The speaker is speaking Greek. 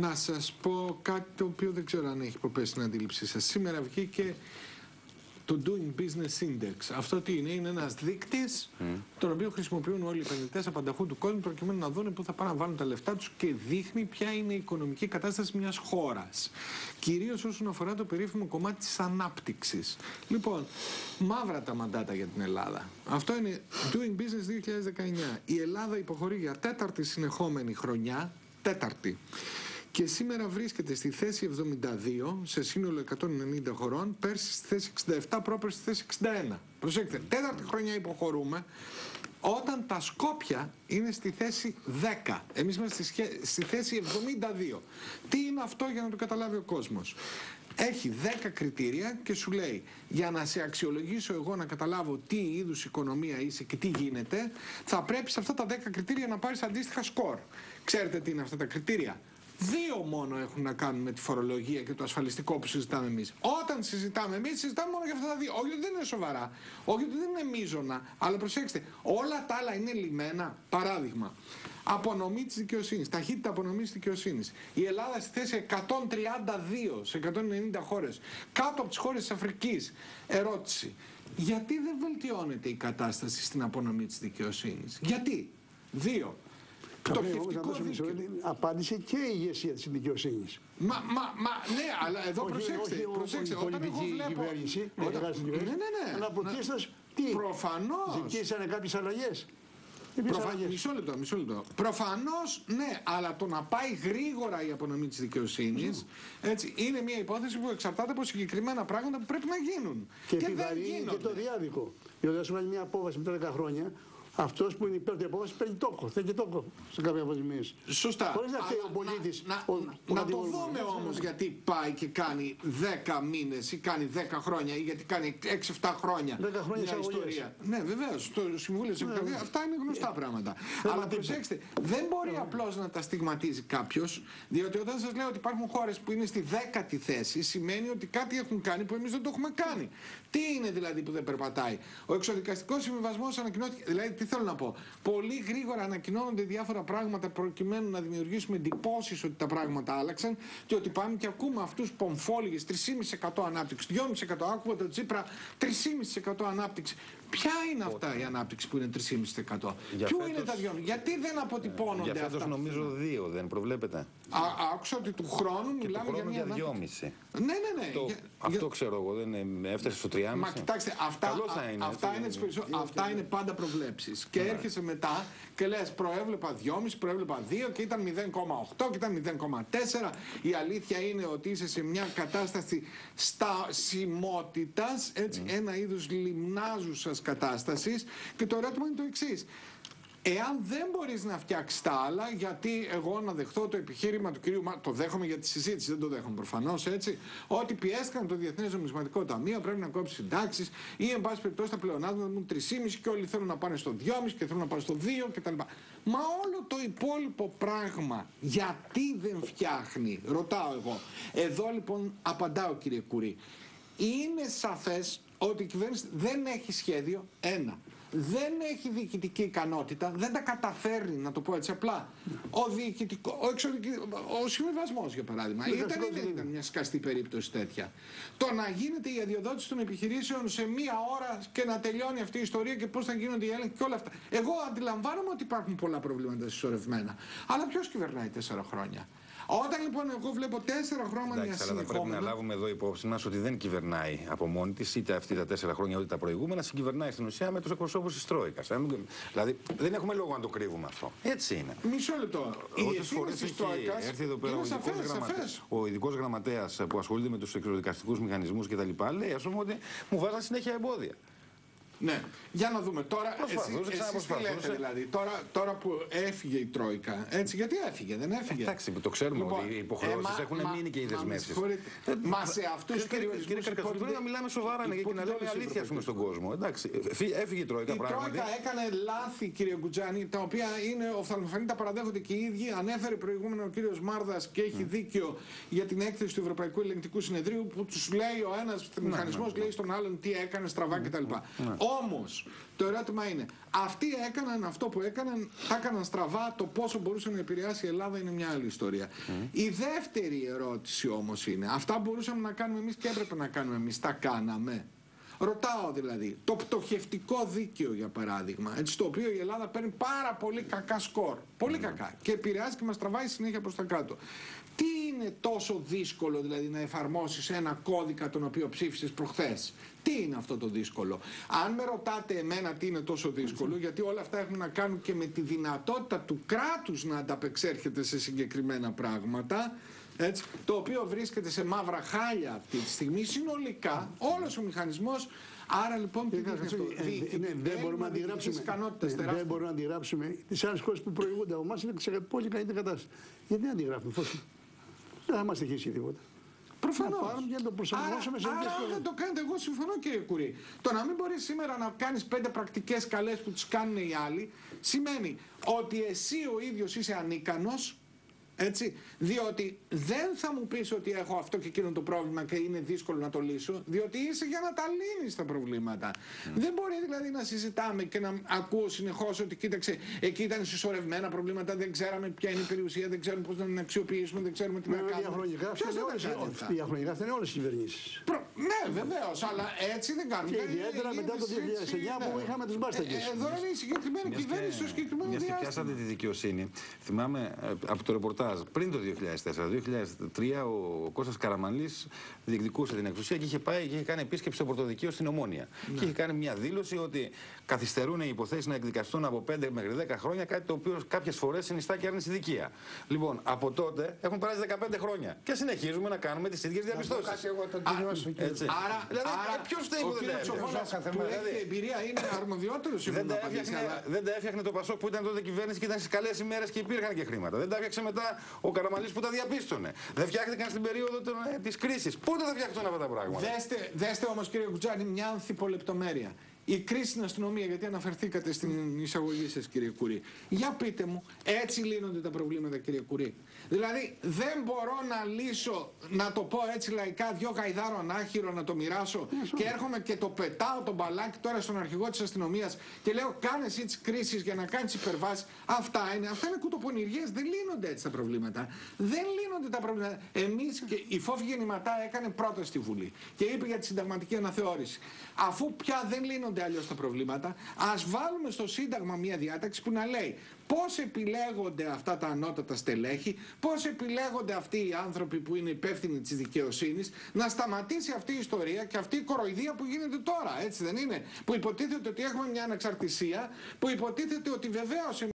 να σας πω κάτι το οποίο δεν ξέρω αν έχει υποπέσει στην αντίληψή σας. Σήμερα βγήκε το Doing Business Index. Αυτό τι είναι? Είναι ένας δείκτης τον οποίο χρησιμοποιούν όλοι οι επενδυτές απανταχού του κόσμου προκειμένου να δουν πού θα πάνε να βάλουν τα λεφτά τους και δείχνει ποια είναι η οικονομική κατάσταση μιας χώρας. Κυρίως όσον αφορά το περίφημο κομμάτι της ανάπτυξης. Λοιπόν, μαύρα τα μαντάτα για την Ελλάδα. Αυτό είναι Doing Business 2019. Η Ελλάδα υποχωρεί για τέταρτη συνεχόμενη χρονιά. Τέταρτη. Και σήμερα βρίσκεται στη θέση 72 σε σύνολο 190 χωρών, πέρσι στη θέση 67, πρόπερσι στη θέση 61. Προσέξτε, τέταρτη χρονιά υποχωρούμε, όταν τα Σκόπια είναι στη θέση 10. Εμείς είμαστε στη θέση 72. Τι είναι αυτό για να το καταλάβει ο κόσμος? Έχει 10 κριτήρια και σου λέει, για να σε αξιολογήσω εγώ να καταλάβω τι είδους οικονομία είσαι και τι γίνεται, θα πρέπει σε αυτά τα 10 κριτήρια να πάρεις αντίστοιχα σκορ. Ξέρετε τι είναι αυτά τα κριτήρια? Δύο μόνο έχουν να κάνουν με τη φορολογία και το ασφαλιστικό που συζητάμε εμείς. Όταν συζητάμε εμείς, συζητάμε μόνο για αυτά τα δύο. Όχι ότι δεν είναι σοβαρά, όχι ότι δεν είναι μείζωνα, αλλά προσέξτε, όλα τα άλλα είναι λιμένα. Παράδειγμα, απονομή της δικαιοσύνης, ταχύτητα απονομής της δικαιοσύνης. Η Ελλάδα στη θέση 132 σε 190 χώρες, κάτω από τις χώρες της Αφρικής. Ερώτηση, γιατί δεν βελτιώνεται η κατάσταση στην απονομή της δικαιοσύνης? Γιατί? Δύο. Απάντησε και η ηγεσία της δικαιοσύνης. Ναι, αλλά εδώ προσέξτε, όταν εγώ βλέπω... Αναποτίστας, τι, ζητήσανε κάποιες αλλαγές? Μισό λεπτό. Προφανώς, ναι, αλλά το να πάει γρήγορα η απονομή της δικαιοσύνης, έτσι, είναι μια υπόθεση που εξαρτάται από συγκεκριμένα πράγματα που πρέπει να γίνουν. Και δεν γίνονται. Και το διάδικο. Διότι ας πούμε μια απόφαση μετά 10 χρόνια, αυτός που είναι υπέρ της απόφασης παίρνει τόκο, θέλει και τόκο σε κάποια αποζημίωση. Σωστά. Χωρίς να φταίει ο πολίτης. Να το δούμε όμως γιατί πάει και κάνει 10 μήνες ή κάνει 10 χρόνια ή γιατί κάνει 6-7 χρόνια. 10 χρόνια μια ιστορία. Ναι, βεβαίως. Το Συμβούλιο της Επικρατείας, αυτά είναι γνωστά πράγματα. Αλλά προσέξτε, δεν μπορεί απλώς να τα στιγματίζει κάποιος, διότι όταν σας λέω ότι υπάρχουν χώρες που είναι στη 10η θέση, σημαίνει ότι κάτι έχουν κάνει που εμείς δεν το έχουμε κάνει. Τι είναι δηλαδή που δεν περπατάει? Ο εξοδικαστικός συμβιβασμός ανακοινώθηκε. Δηλαδή, τι θέλω να πω? Πολύ γρήγορα ανακοινώνονται διάφορα πράγματα προκειμένου να δημιουργήσουμε εντυπώσεις ότι τα πράγματα άλλαξαν και ότι πάμε και ακούμε αυτούς πομφόλιγες 3,5% ανάπτυξη, 2,5% άκουγα τον Τσίπρα, 3,5% ανάπτυξη. Ποια είναι αυτά η ανάπτυξη που είναι 3,5%? Ποιο είναι τα 2,5%? Γιατί δεν αποτυπώνονται αυτά? Για φέτος νομίζω 2 δεν προβλέπετε. Άκουσα ότι του χρόνου μιλάμε για μια ανάπτυξη. Ναι. Αυτό ξέρω εγώ, δεν έφτασε στο 3,5%. Μα κοιτάξτε, αυτά είναι πάντα προβλέψεις. Και έρχεσαι μετά και λες προέβλεπα 2,5, προέβλεπα 2 και ήταν 0,8 και ήταν 0,4. Η αλήθεια είναι ότι είσαι σε μια κατάσταση στασιμότητας, έτσι, ένα είδος λιμνάζουσας κατάστασης και το ερώτημα είναι το εξής. Εάν δεν μπορείς να φτιάξεις τα άλλα, γιατί εγώ να δεχτώ το επιχείρημα του κυρίου Μάρκου, το δέχομαι για τη συζήτηση, δεν το δέχομαι προφανώς, έτσι, ότι πιέστηκαν το Διεθνές Νομισματικό Ταμείο, πρέπει να κόψει συντάξεις ή εν πάση περιπτώσει τα πλεονάσματα μου 3,5 και όλοι θέλουν να πάνε στο 2,5 και θέλουν να πάνε στο 2 κτλ. Μα όλο το υπόλοιπο πράγμα γιατί δεν φτιάχνει, ρωτάω εγώ. Εδώ λοιπόν απαντάω, κύριε Κουρί. Είναι σαφές ότι η κυβέρνηση δεν έχει σχέδιο, ένα. Δεν έχει διοικητική ικανότητα, δεν τα καταφέρνει, να το πω έτσι απλά. Ο συμβιβασμός, για παράδειγμα, ήταν μια σκαστή περίπτωση τέτοια. Το να γίνεται η αδειοδότηση των επιχειρήσεων σε μία ώρα και να τελειώνει αυτή η ιστορία και πώς θα γίνονται οι έλεγχοι και όλα αυτά. Εγώ αντιλαμβάνομαι ότι υπάρχουν πολλά προβλήματα συσσωρευμένα. Αλλά ποιος κυβερνάει 4 χρόνια? Όταν λοιπόν εγώ βλέπω 4 χρόνια μια συνεχόμενη... Πρέπει να λάβουμε εδώ υπόψη μας ότι δεν κυβερνάει από μόνη της, είτε αυτή τα 4 χρόνια, είτε τα προηγούμενα, συγκυβερνάει στην ουσία με τους εκπροσώπους της Τρόικας. Δηλαδή δεν έχουμε λόγο να το κρύβουμε αυτό. Έτσι είναι. Μισό λεπτό. Οι ευθύνες της Τρόικας είναι σαφές. Ο ειδικός γραμματέας που ασχολείται με τους εξωδικαστικούς μηχανισμούς κτλ. Λέει, ας πούμε, ότι μου βάζαν συνέχεια εμπόδια. Ναι, για να δούμε τώρα. Εσείς τι λέτε δηλαδή, τώρα που έφυγε η Τρόικα, έτσι, γιατί έφυγε, δεν έφυγε? Εντάξει, το ξέρουμε λοιπόν, ότι οι υποχρεώσεις έχουν μείνει και οι δεσμεύσεις. Μα σε αυτούς τους περιορισμούς... Κύριε Καρακασίδη, πρέπει να μιλάμε σοβαρά και να λέμε αλήθεια στον κόσμο, εντάξει. Έφυγε η Τρόικα πράγματι. Η Τρόικα έκανε λάθη, κύριε Γκουτζάνη, τα οποία είναι οφθαλμοφανή, τα παραδέχονται και οι ίδιοι. Ανέφερε προηγούμενο ο κύριος Μάρδας και έχει δίκιο για την έκθεση του Ευρωπαϊκού Ελεγκτικού Συνεδρίου που τους λέει ο ένας μηχανισμός, λέει στον άλλον τι έκανε στραβά κτλ. Όμως, το ερώτημα είναι, αυτοί έκαναν αυτό που έκαναν, θα έκαναν στραβά, το πόσο μπορούσε να επηρεάσει η Ελλάδα είναι μια άλλη ιστορία. Η δεύτερη ερώτηση όμως είναι, αυτά μπορούσαμε να κάνουμε εμείς και έπρεπε να κάνουμε εμείς, τα κάναμε. Ρωτάω δηλαδή, το πτωχευτικό δίκαιο για παράδειγμα, έτσι, το οποίο η Ελλάδα παίρνει πάρα πολύ κακά σκορ, πολύ κακά, και επηρεάζει και μας τραβάει συνέχεια προς τα κάτω. Τι είναι τόσο δύσκολο δηλαδή να εφαρμόσεις ένα κώδικα τον οποίο ψήφισες προχθές? Τι είναι αυτό το δύσκολο? Αν με ρωτάτε εμένα τι είναι τόσο δύσκολο, γιατί όλα αυτά έχουν να κάνουν και με τη δυνατότητα του κράτους να ανταπεξέρχεται σε συγκεκριμένα πράγματα, έτσι, το οποίο βρίσκεται σε μαύρα χάλια αυτή τη στιγμή συνολικά, όλος ο μηχανισμός. Άρα λοιπόν δεν μπορούμε να αντιγράψουμε τις άλλες χώρες που προηγούνται από εμάς, είναι σε πολύ καλύτερη κατάσταση. Γιατί δεν αντιγράφουμε, δεν θα μας στοιχήσει τίποτα. Προφανώς. Άρα δεν το κάνετε, εγώ συμφωνώ κύριε Κουρί. Το να μην μπορείς σήμερα να κάνεις 5 πρακτικές καλές που τις κάνουν οι άλλοι, σημαίνει ότι εσύ ο ίδιος είσαι ανίκανος. Έτσι, διότι δεν θα μου πεις ότι έχω αυτό και εκείνο το πρόβλημα και είναι δύσκολο να το λύσω, διότι είσαι για να τα λύνεις τα προβλήματα. Δεν μπορεί δηλαδή να συζητάμε και να ακούω συνεχώς ότι κοίταξε, εκεί ήταν συσσωρευμένα προβλήματα, δεν ξέραμε ποια είναι η περιουσία, δεν ξέρουμε πώς να την αξιοποιήσουμε, δεν ξέρουμε τι να κάνουμε. Διαχρονικά αυτά είναι όλες οι κυβερνήσεις. Ναι, βεβαίως, αλλά έτσι δεν κάνουμε. Και ιδιαίτερα μετά το 2009 που είχαμε τους μπάστακες. Εδώ είναι η συγκεκριμένη κυβέρνηση στο συγκεκριμένο διάστημα. Και πιάσατε τη δικαιοσύνη. Θυμάμαι από το ρεπορτάζ. Πριν το 2004-2003 ο Κώστας Καραμανλής διεκδικούσε την εξουσία και είχε πάει και είχε κάνει επίσκεψη στο Πορτοδικείο στην Ομόνοια. Ναι. Και είχε κάνει μια δήλωση ότι καθυστερούν οι υποθέσεις να εκδικαστούν από 5 μέχρι 10 χρόνια, κάτι το οποίο κάποιες φορές συνιστά και άρνηση δικεία. Λοιπόν, από τότε έχουν περάσει 15 χρόνια και συνεχίζουμε να κάνουμε τις ίδιες διαπιστώσεις. Άρα ποιο φταίει που δεν έχει εμπειρία, είναι αρμοδιότερο. Δεν τα έφτιαχνε το Πασόκ που ήταν τότε κυβέρνηση και ήταν στις καλές ημέρες και υπήρχαν και χρήματα. Δεν τα έφτιαξε μετά ο Καραμανλής που τα διαπίστωνε. Δεν φτιάχτηκαν στην περίοδο της κρίσης. Πότε θα φτιαχτούν αυτά τα πράγματα? Δέστε όμως κύριε Κουτζάνη μια ανθιπολεπτομέρεια. Η κρίση στην αστυνομία, γιατί αναφερθήκατε στην εισαγωγή σας κύριε Κουρί. Για πείτε μου, έτσι λύνονται τα προβλήματα κύριε Κουρί? Δηλαδή δεν μπορώ να λύσω, να το πω έτσι λαϊκά, δυο γαϊδάρο ανάχυρο να το μοιράσω και έρχομαι και το πετάω τον μπαλάκι τώρα στον αρχηγό της αστυνομίας και λέω κάνε εσύ τις κρίσεις για να κάνεις υπερβάσεις. Αυτά είναι κουτοπονηριές, δεν λύνονται έτσι τα προβλήματα. Δεν λύνονται τα προβλήματα. Εμείς και η Φόφη Γεννηματά έκανε πρόταση στη Βουλή και είπε για τη συνταγματική αναθεώρηση. Αφού πια δεν λύνονται αλλιώς τα προβλήματα, ας βάλουμε στο Σύνταγμα μια διάταξη που να λέει πώς επιλέγονται αυτά τα ανώτατα στελέχη, πώς επιλέγονται αυτοί οι άνθρωποι που είναι υπεύθυνοι της δικαιοσύνης, να σταματήσει αυτή η ιστορία και αυτή η κοροϊδία που γίνεται τώρα, έτσι δεν είναι? Που υποτίθεται ότι έχουμε μια ανεξαρτησία, που υποτίθεται ότι βεβαίως